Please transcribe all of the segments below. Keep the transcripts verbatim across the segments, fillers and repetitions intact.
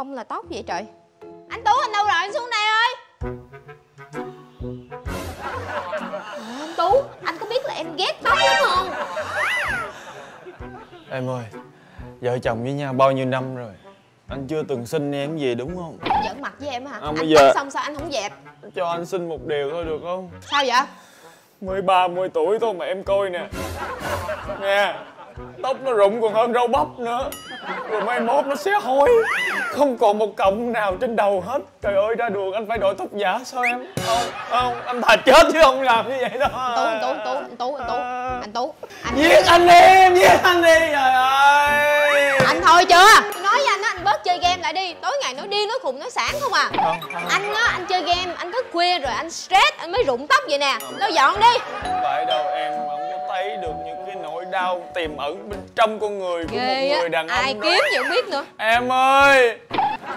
không là tóc vậy trời. Anh Tú anh đâu rồi, anh xuống đây ơi. À, anh Tú, anh có biết là em ghét tóc lắm không? Em ơi, vợ chồng với nhau bao nhiêu năm rồi, anh chưa từng xin em gì đúng không? Anh giận mặt với em hả? À, anh giờ... tóc xong sao anh không dẹp? Cho anh xin một điều thôi được không? Sao vậy? mười ba, mười tuổi thôi mà em coi nè. Nè, tóc nó rụng còn hơn rau bắp nữa. Rồi mai mốt nó xé hối, không còn một cọng nào trên đầu hết. Trời ơi, ra đường anh phải đổi tóc giả sao em? Không, không, anh thà chết chứ không làm như vậy đâu. Anh Tú, anh Tú, anh Tú, anh Tú, anh Tú, anh Tú. Giết anh đi, giết anh đi, trời ơi. Anh thôi chưa? Nói với anh á, anh bớt chơi game lại đi. Tối ngày nói điên, nói khùng, nói sảng không à. Không, không. Anh á, anh chơi game, anh thức khuya rồi anh stress, anh mới rụng tóc vậy nè. Lau dọn đi. Không phải đâu em, không có thấy được những cái nỗi đau tiềm ẩn bên trong con người của ghê một người đàn ông. Ai kiếm gì không biết nữa. Em ơi,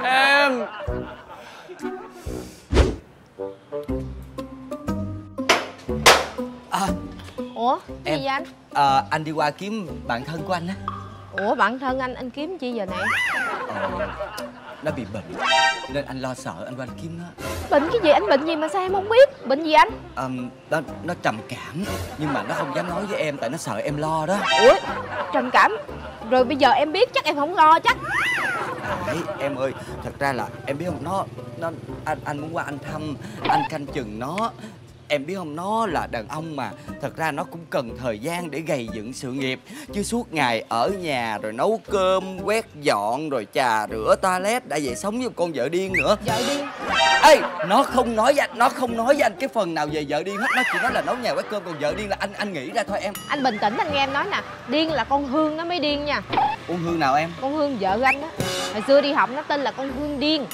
em. À, ủa, em, gì vậy anh? À, anh đi qua kiếm bạn thân của anh á. Ủa bạn thân anh, anh kiếm chi giờ này? Ờ, nó bị bệnh nên anh lo sợ, anh qua anh kiếm nó. Bệnh cái gì? Anh bệnh gì mà sao em không biết? Bệnh gì anh? Ờ, nó, nó trầm cảm nhưng mà nó không dám nói với em tại nó sợ em lo đó. Ủa trầm cảm? Rồi bây giờ em biết chắc em không lo chắc. Đấy, em ơi, thật ra là em biết không, nó, nó anh, anh muốn qua anh thăm, anh canh chừng nó. Em biết không, nó là đàn ông mà thật ra nó cũng cần thời gian để gầy dựng sự nghiệp. Chứ suốt ngày ở nhà rồi nấu cơm, quét dọn, rồi trà rửa toilet, đã vậy sống với con vợ điên nữa. Vợ điên? Ê, nó không nói với anh, nó không nói với anh cái phần nào về vợ điên hết. Nó chỉ nói là nấu nhà quét cơm, còn vợ điên là anh anh nghĩ ra thôi em. Anh bình tĩnh, anh nghe em nói nè. Điên là con Hương nó mới điên nha. Con Hương nào em? Con Hương vợ anh đó. Hồi xưa đi học nó tên là con Hương điên.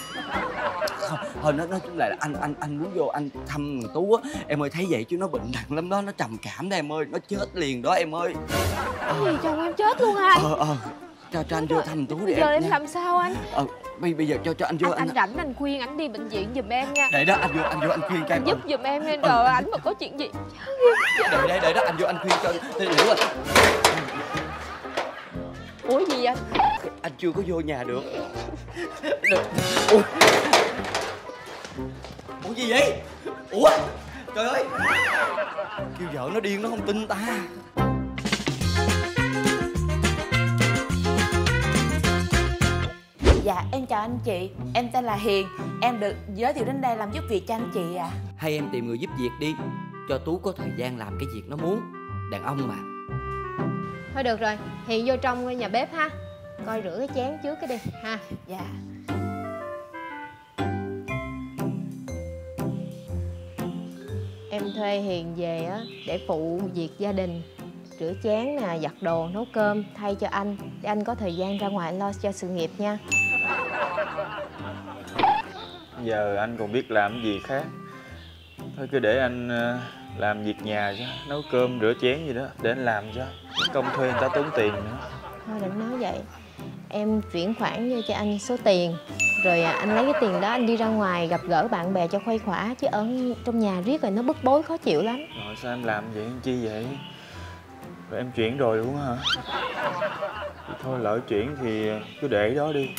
Không, thôi nó nói chung là anh anh anh muốn vô anh thăm thằng Tú á. Em ơi thấy vậy chứ nó bệnh nặng lắm đó, nó trầm cảm đó em ơi, nó chết liền đó em ơi. Cái gì chồng em chết luôn hả anh? Ờ ờ, cho cho anh vô thăm Tú đi em. Giờ em làm sao anh? Ờ, bây bây giờ cho cho anh vô anh. Anh rảnh anh khuyên ảnh đi bệnh viện giùm em nha. Để đó anh vô, anh vô anh khuyên cho em. Giúp giùm em nên rồi ảnh mà có chuyện gì. Đợi đây, đợi đó anh vô anh khuyên cho. Hiểu rồi. Ủa gì vậy? Anh chưa có vô nhà được. Ủa, Ủa gì vậy? Ủa? Trời ơi! Kêu vợ nó điên nó không tin ta. Dạ em chào anh chị, em tên là Hiền. Em được giới thiệu đến đây làm giúp việc cho anh chị ạ. À. Hay em tìm người giúp việc đi, cho Tú có thời gian làm cái việc nó muốn. Đàn ông mà. Thôi được rồi, Hiền vô trong nhà bếp ha. Coi rửa cái chén trước cái đi ha. Dạ. Em thuê Hiền về á để phụ việc gia đình, rửa chén nè, giặt đồ, nấu cơm thay cho anh để anh có thời gian ra ngoài anh lo cho sự nghiệp nha. Giờ anh còn biết làm gì khác, thôi cứ để anh làm việc nhà chứ, nấu cơm rửa chén gì đó để anh làm cho, công thuê người ta tốn tiền nữa. Thôi đừng nói vậy, em chuyển khoản vô cho anh số tiền. Rồi anh lấy cái tiền đó anh đi ra ngoài gặp gỡ bạn bè cho khuây khỏa. Chứ ở trong nhà riết rồi nó bức bối khó chịu lắm. Rồi sao em làm vậy chi vậy? Rồi em chuyển rồi luôn hả? Thì thôi lỡ chuyển thì cứ để đó đi.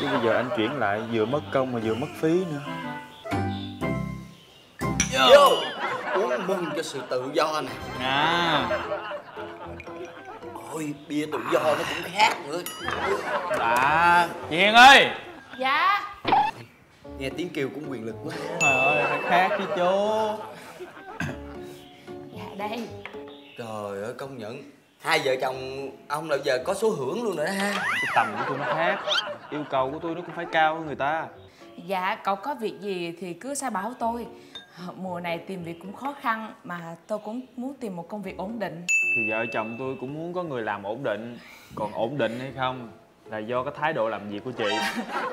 Chứ bây giờ anh chuyển lại vừa mất công mà vừa mất phí nữa. Vô, Vô. Uống mừng cho sự tự do nè. À. Ôi bia tự do nó cũng khác nữa. Dạ Hiền ơi. Dạ. Nghe tiếng kêu cũng quyền lực quá. Trời ơi, phải khác chứ chú. Dạ đây. Trời ơi, công nhận hai vợ chồng ông là giờ có số hưởng luôn rồi đó ha. Cái tầm của tôi nó khác, yêu cầu của tôi nó cũng phải cao hơn người ta. Dạ, cậu có việc gì thì cứ sai bảo tôi. Mùa này tìm việc cũng khó khăn mà tôi cũng muốn tìm một công việc ổn định. Thì vợ chồng tôi cũng muốn có người làm ổn định. Còn ổn định hay không là do cái thái độ làm việc của chị.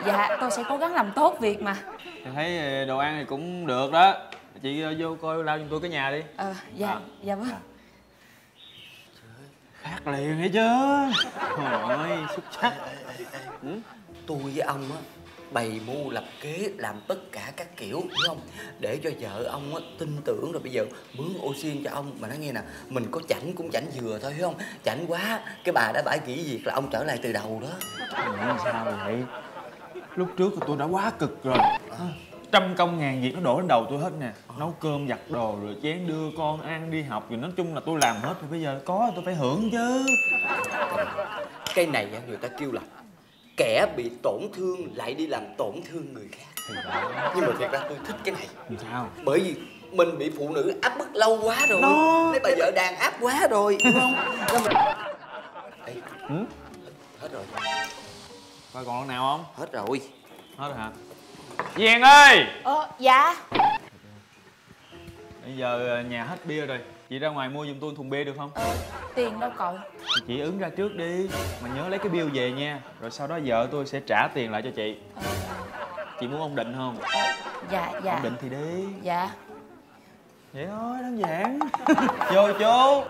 Dạ, tôi sẽ cố gắng làm tốt việc mà. Tôi thấy đồ ăn thì cũng được đó. Chị vô coi lau giùm tôi cái nhà đi. Ờ, dạ, à. dạ vâng à. Khác liền hay chứ. Trời ơi, xuất sắc. Ừ? Tôi với ông á, bày mưu lập kế, làm tất cả các kiểu, hiểu không? Để cho vợ ông á, tin tưởng rồi bây giờ mướn ô xin cho ông. Mà nó nghe nè, mình có chảnh cũng chảnh vừa thôi, hiểu không? Chảnh quá, cái bà đã bãi kỹ việc là ông trở lại từ đầu đó. Làm sao vậy? Lúc trước thì tôi đã quá cực rồi, trăm công ngàn việc nó đổ lên đầu tôi hết nè. Nấu cơm, giặt đồ, rồi chén đưa con ăn đi học, rồi nói chung là tôi làm hết. Thì bây giờ có tôi phải hưởng chứ. Cái này người ta kêu là kẻ bị tổn thương lại đi làm tổn thương người khác. Nhưng mà thiệt ra tôi thích cái này. Vì sao? Bởi vì mình bị phụ nữ áp bức lâu quá rồi. Đó. Mấy bà vợ đàn áp quá rồi, đúng không? Nên mình... Ê, ừ? Hết rồi. Coi còn lần nào không? Hết rồi. Hết rồi hả? Giang ơi! Ờ, dạ. Bây giờ nhà hết bia rồi, chị ra ngoài mua giùm tôi thùng bia được không? Ờ, tiền đâu cậu? Thì chị ứng ra trước đi, mà nhớ lấy cái bill về nha. Rồi sau đó vợ tôi sẽ trả tiền lại cho chị. Ờ. Chị muốn ổn định không? Dạ, dạ. Ổn định thì đi. Dạ. Vậy thôi, đơn giản. Vô chú.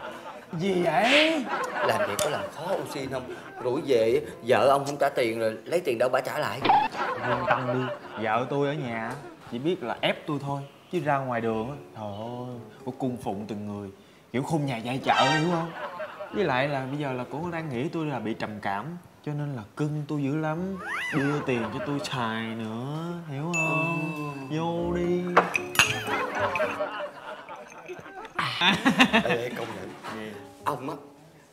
Gì vậy? Làm vậy có làm khó ông Xin không? Rủi về vợ ông không trả tiền rồi lấy tiền đâu bả trả lại. Yên tâm đi, vợ tôi ở nhà chỉ biết là ép tôi thôi, chứ ra ngoài đường á, trời ơi, cô cung phụng từng người, kiểu khung nhà dạy chợ, hiểu không? Với lại là bây giờ là cô đang nghĩ tôi là bị trầm cảm, cho nên là cưng tôi dữ lắm, đưa tiền cho tôi xài nữa, hiểu không? Ừ. Vô đi. Ê, công nhận ông á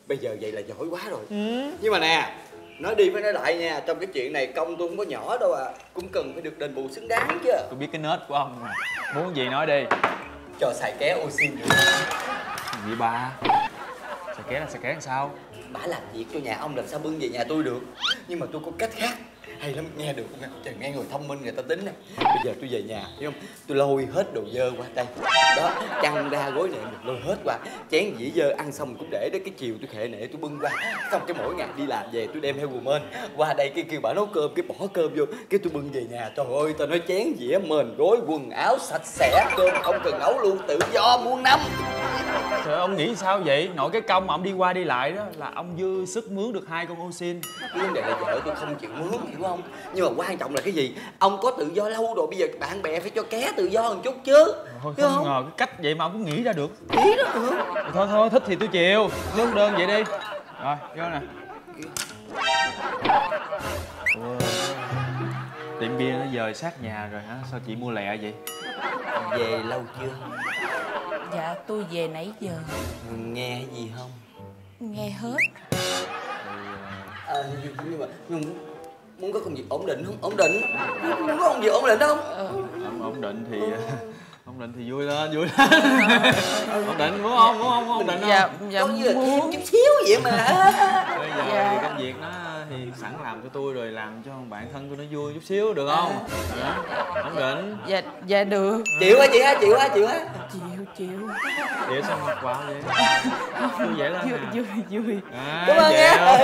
bây giờ vậy là giỏi quá rồi. Ừ. Nhưng mà nè, nói đi phải nói lại nha, trong cái chuyện này công tôi không có nhỏ đâu à, cũng cần phải được đền bù xứng đáng chứ. Tôi biết cái nết của ông mà, muốn gì nói đi. Cho xài ké ô xin được vậy ba? Xài ké là xài ké làm sao? Bả làm việc cho nhà ông làm sao bưng về nhà tôi được. Nhưng mà tôi có cách khác hay lắm, nghe được không? Trời, nghe người thông minh người ta tính nè. Bây giờ tôi về nhà, hiểu không? Tôi lôi hết đồ dơ qua đây. Đó, chăn ra gối nệm được lôi hết qua. Chén dĩa dơ ăn xong cũng để đó, cái chiều tôi khệ nệ tôi bưng qua. Xong cái mỗi ngày đi làm về tôi đem theo quần mền qua đây, cái kêu bà nấu cơm, cái bỏ cơm vô, cái tôi bưng về nhà. Trời ơi, tao nói chén dĩa mền gối quần áo sạch sẽ, cơm không cần nấu luôn, tự do muôn năm. Trời, ông nghĩ sao vậy? Nội cái công mà ông đi qua đi lại đó là ông dư sức mướn được hai con ô xin. Cái vấn đề là vợ tôi không chịu mướn, hiểu không? Nhưng mà quan trọng là cái gì? Ông có tự do lâu rồi, bây giờ bạn bè phải cho ké tự do một chút chứ. Thôi không, không ngờ cái cách vậy mà ông cũng nghĩ ra được. Nghĩ đó được. Thôi thôi, thích thì tôi chịu, lương đơn vậy đi. Rồi, vô nè. Wow. Tiệm bia nó dời sát nhà rồi hả? Sao chị mua lẹ vậy? Về lâu chưa? Dạ, tôi về nãy giờ. Nghe gì không? Nghe hết. Ờ, nhưng mà... Nhưng... muốn có công việc ổn định không? Ổn định. Muốn có công việc ổn định không? Ờ, ổn định thì... ổn định thì vui lên, vui lên. Ổn định muốn không? Muốn không? Ổn định không? Dạ, dạ muốn. Chút xíu vậy mà. Bây giờ dạ. Thì công việc nó thì sẵn làm cho tôi rồi, làm cho bạn thân tôi nó vui chút xíu, được không? Dạ. Ổn định. Dạ, dạ được. Chịu á chị á, chịu á, chịu á. Chịu, chịu. Vậy sao mặc quạo vậy? Vui vẻ lắm. Vui, vui, vui. Cảm ơn nha.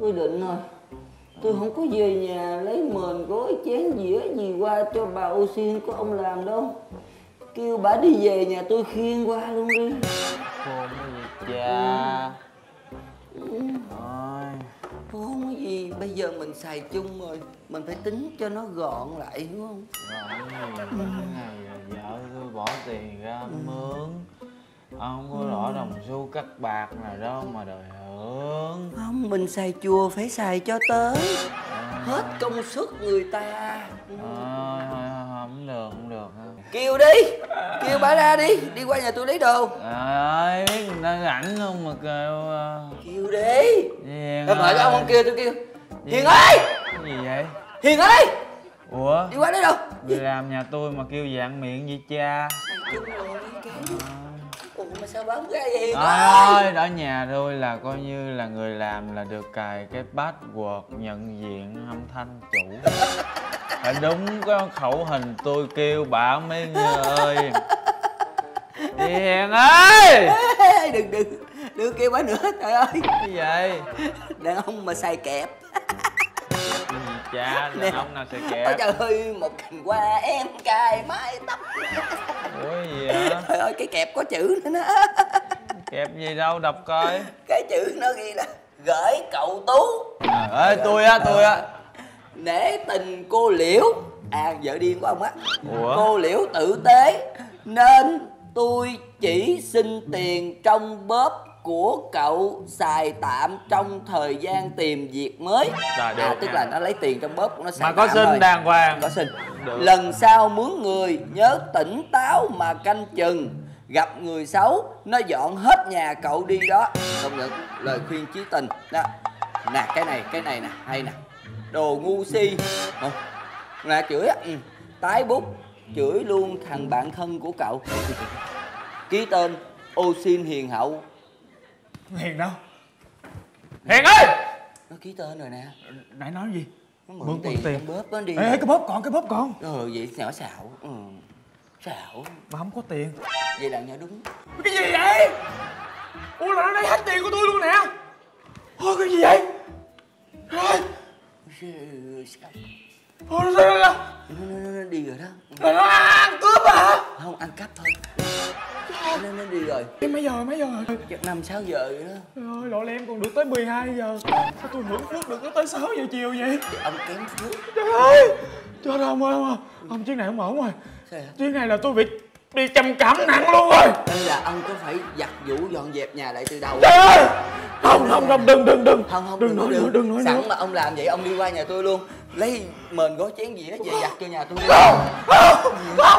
Tôi định rồi, tôi không có về nhà lấy mền gối chén dĩa gì qua cho bà ô xin của ông làm đâu. Kêu bà đi về nhà tôi khiêng qua luôn đi. Khôn cái gì cha. Thôi. Khôn cái gì, bây giờ mình xài chung rồi, mình phải tính cho nó gọn lại, hiểu không? Gọn gì, ngày vợ tôi bỏ tiền ra mướn. Ông có rõ đồng xu cắt bạc nào đâu mà đòi hưởng. Không, mình xài chùa phải xài cho tới à. Hết công sức người ta. Thôi à, không được, không được. Kêu đi, kêu bà ra đi, đi qua nhà tôi lấy đồ. Trời ơi, biết người ta rảnh không mà kêu. Kêu đi. Tôi hỏi ông không kêu, tôi kêu Hiền ơi. Cái gì vậy? Hiền ơi. Ủa? Đi qua đấy đâu? Người làm nhà tôi mà kêu dạng miệng vậy cha. Chung rồi, kêu. Ủa mà sao bấm ra vậy? Ôi, đó nhà tôi là coi như là người làm là được cài cái password nhận diện âm thanh chủ. Phải đúng cái khẩu hình tôi kêu bà mấy người. Hiền ơi! Ê, đừng, đừng, đừng kêu bà nữa, trời ơi. Cái vậy? Đàn ông mà xài kẹp. Cha, đàn ông nào xài kẹp? Ôi trời ơi, một cành hoa em cài mái tóc. Ủa gì vậy? Trời ơi, cái kẹp có chữ nữa đó. Kẹp gì đâu, đọc coi. Cái chữ nó ghi là gửi cậu Tú. Trời ơi, tôi á, tôi á. Nể tình cô Liễu. À, vợ điên của ông á. Ủa? Cô Liễu tử tế nên tôi chỉ xin tiền trong bóp của cậu xài tạm trong thời gian tìm việc mới. Rồi, được à, tức nha. Là nó lấy tiền trong bóp của nó xài mà có xin thôi. Đàng hoàng có xin được. Lần sau mướn người nhớ tỉnh táo mà canh chừng, gặp người xấu nó dọn hết nhà cậu đi đó. Không được, lời khuyên chí tình đó nè. Cái này cái này nè hay nè, đồ ngu si nè, chửi á. Ừ. Tái bút chửi luôn thằng bạn thân của cậu, ký tên ô xin Hiền Hậu. Hiền đâu? Hiền ơi! Nó ký tên rồi nè. Nãy nói gì? Nó mượn, mượn tiền, tiền. Bóp nó đi. Ê, cái bóp còn, cái bóp còn. Ừ, vậy nhỏ xạo. Ừ. Xạo. Mà không có tiền. Vậy là nhỏ đúng. Cái gì vậy? Ủa là nó lấy hết tiền của tôi luôn nè. Ôi cái gì vậy? Rồi. Ôi nó sao nó, nó, nó đi rồi đó. Nó, nó ăn cướp hả? Không, ăn cắp thôi. Nên nó đi rồi. Mấy giờ mấy giờ rồi? năm sáu giờ vậy đó. Trời ơi, lộ em còn được tới mười hai giờ. Sao tôi hưởng phước được tới sáu giờ chiều vậy? Thì ông kém phước. Trời ơi. Trời ơi, ông ơi, ông ơi. Ông chuyến này không ổn rồi. Sao vậy? Chuyến này là tôi bị đi trầm cảm nặng luôn rồi. Nên là ông có phải giặt vũ dọn dẹp nhà lại từ đầu. Trời ơi. Không, không, không, đừng, đừng, đừng. Không, không, đừng, đừng, đừng, đừng. Sẵn mà ông làm vậy, ông đi qua nhà tôi luôn. Lấy mền gói chén gì đó về giặt cho nhà tôi. Không, không,